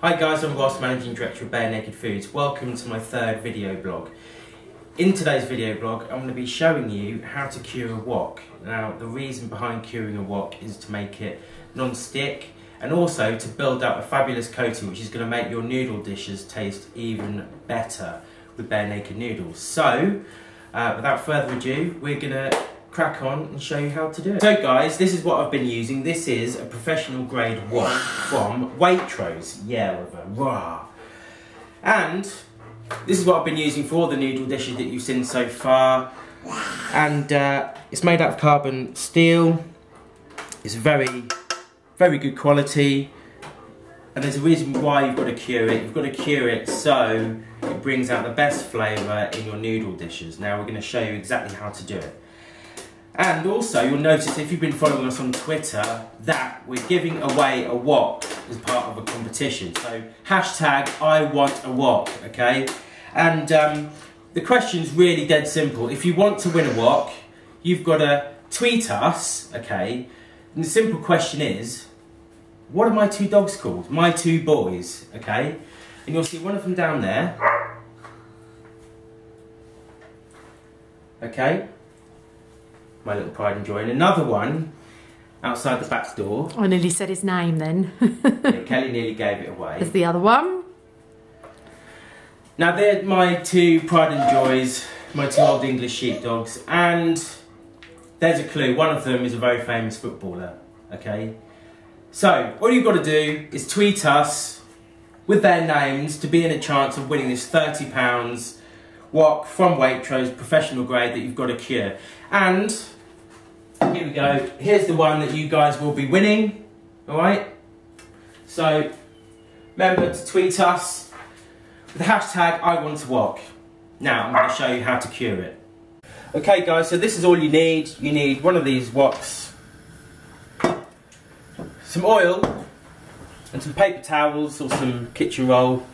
Hi guys, I'm Ross, Managing Director of Bare Naked Foods. Welcome to my third video blog. In today's video blog, I'm going to be showing you how to cure a wok. Now, the reason behind curing a wok is to make it non-stick and also to build up a fabulous coating which is going to make your noodle dishes taste even better with Bare Naked noodles. So, without further ado, we're going to crack on and show you how to do it. So guys, this is what I've been using. This is a professional grade wok from Waitrose. Yeah, Oliver, rah. And this is what I've been using for all the noodle dishes that you've seen so far. And it's made out of carbon steel. It's very, very good quality. And there's a reason why you've got to cure it. You've got to cure it so it brings out the best flavour in your noodle dishes. Now we're going to show you exactly how to do it. And also, you'll notice if you've been following us on Twitter that we're giving away a wok as part of a competition. So, hashtag I want a wok, okay? And the question's really dead simple. If you want to win a wok, you've got to tweet us, okay? And the simple question is, what are my two dogs called? My two boys, okay? And you'll see one of them down there. Okay? My little pride and joy, and another one outside the back door. I nearly said his name then. Yeah, Kelly nearly gave it away. There's the other one. Now they're my two pride and joys, my two old English sheepdogs, and there's a clue. One of them is a very famous footballer, okay? So, all you've got to do is tweet us with their names to be in a chance of winning this £30 wok from Waitrose, professional grade, that you've got to cure. And here we go, here's the one that you guys will be winning, alright? So, remember to tweet us with the hashtag IWantToWok. Now, I'm going to show you how to cure it. Okay guys, so this is all you need. You need one of these woks, some oil, and some paper towels or some kitchen roll.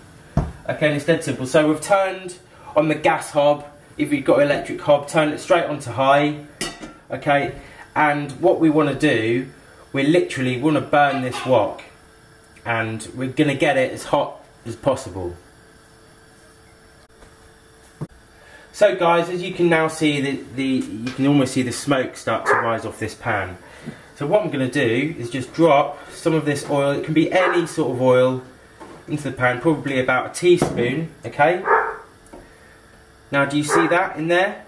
Okay, and it's dead simple. So we've turned on the gas hob. If you've got an electric hob, turn it straight onto high, okay? And what we want to do, we literally want to burn this wok, and we're going to get it as hot as possible. So guys, as you can now see, you can almost see the smoke start to rise off this pan. So what I'm going to do is just drop some of this oil, it can be any sort of oil, into the pan, probably about a teaspoon, okay? Now, do you see that in there?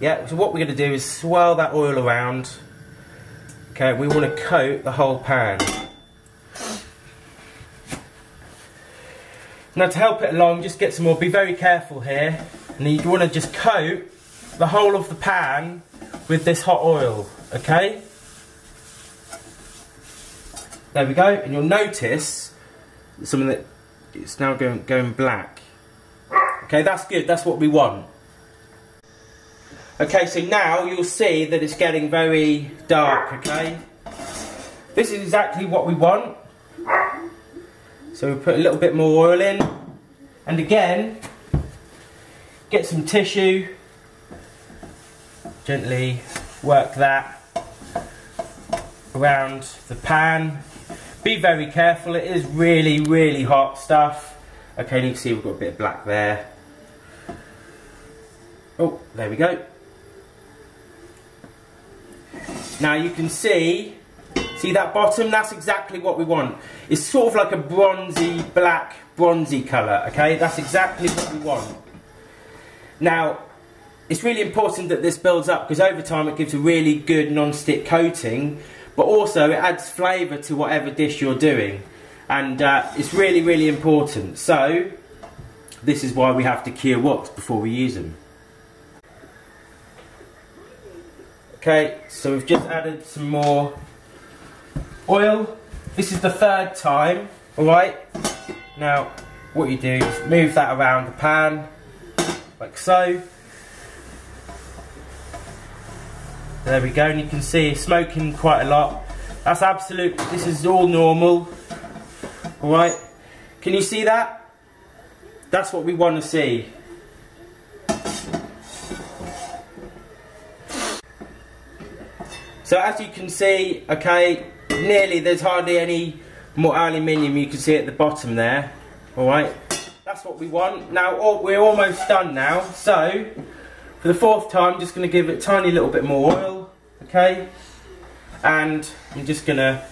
Yeah, so what we're going to do is swirl that oil around. Okay, we want to coat the whole pan. Now, to help it along, just get some more, be very careful here. And you want to just coat the whole of the pan with this hot oil, okay? There we go, and you'll notice some of the... It's now going black. Okay, that's good, that's what we want. Okay, so now you'll see that it's getting very dark, okay? This is exactly what we want. So we put a little bit more oil in. And again, get some tissue. Gently work that around the pan. Be very careful, it is really, really hot stuff. Okay, you can see we've got a bit of black there. Oh, there we go. Now you can see that bottom? That's exactly what we want. It's sort of like a bronzy, black, bronzy colour, okay? That's exactly what we want. Now, it's really important that this builds up because over time it gives a really good non-stick coating. But also it adds flavour to whatever dish you're doing, and it's really, really important. So this is why we have to cure woks before we use them. Okay, so we've just added some more oil. This is the third time, alright? Now what you do is move that around the pan, like so. There we go, and you can see smoking quite a lot. That's absolute, this is all normal. Alright, can you see that? That's what we want to see. So as you can see, okay, nearly, there's hardly any more aluminium, you can see at the bottom there. Alright, that's what we want. Now, we're almost done now, so for the fourth time, I'm just going to give it a tiny little bit more oil, okay? And I'm just going to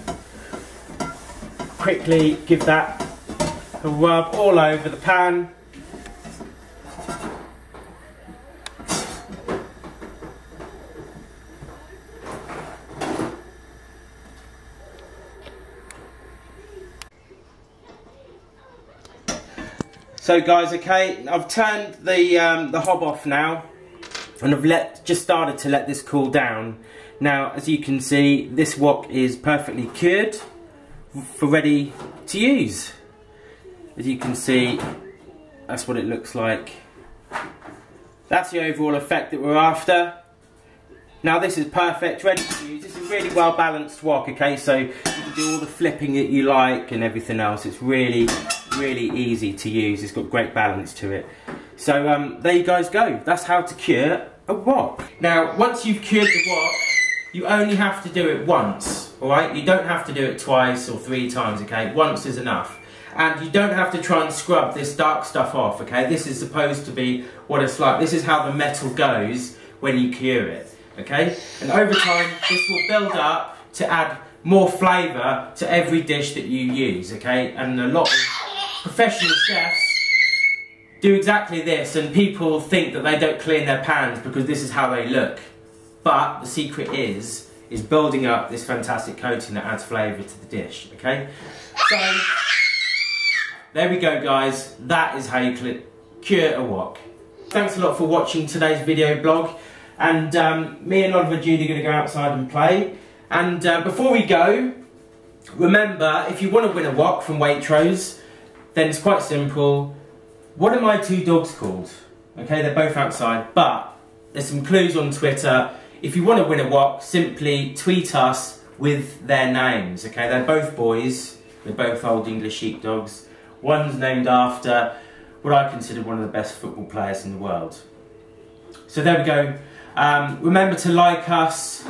quickly give that a rub all over the pan. So guys, okay, I've turned the hob off now, and I've just started to let this cool down. Now, as you can see, this wok is perfectly cured, for ready to use. As you can see, that's what it looks like. That's the overall effect that we're after. Now this is perfect, ready to use. This is a really well balanced wok, okay, so you can do all the flipping that you like and everything else. It's really, really easy to use. It's got great balance to it. So there you guys go. That's how to cure a wok. Now once you've cured the wok, you only have to do it once, alright? You don't have to do it twice or three times, okay? Once is enough. And you don't have to try and scrub this dark stuff off, okay? This is supposed to be what it's like. This is how the metal goes when you cure it, okay? And over time, this will build up to add more flavour to every dish that you use, okay? And a lot of professional chefs do exactly this, and people think that they don't clean their pans because this is how they look. But the secret is building up this fantastic coating that adds flavour to the dish, okay? So, there we go guys, that is how you cure a wok. Thanks a lot for watching today's video blog, and me and Oliver Judy are going to go outside and play. And before we go, remember, if you want to win a wok from Waitrose, then it's quite simple. What are my two dogs called? Okay, they're both outside, but there's some clues on Twitter. If you want to win a wok, simply tweet us with their names, okay? They're both boys, they're both old English sheepdogs. One's named after what I consider one of the best football players in the world. So there we go. Remember to like us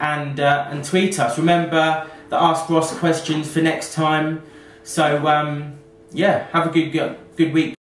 and tweet us. Remember the Ask Ross questions for next time. So yeah, have a good week.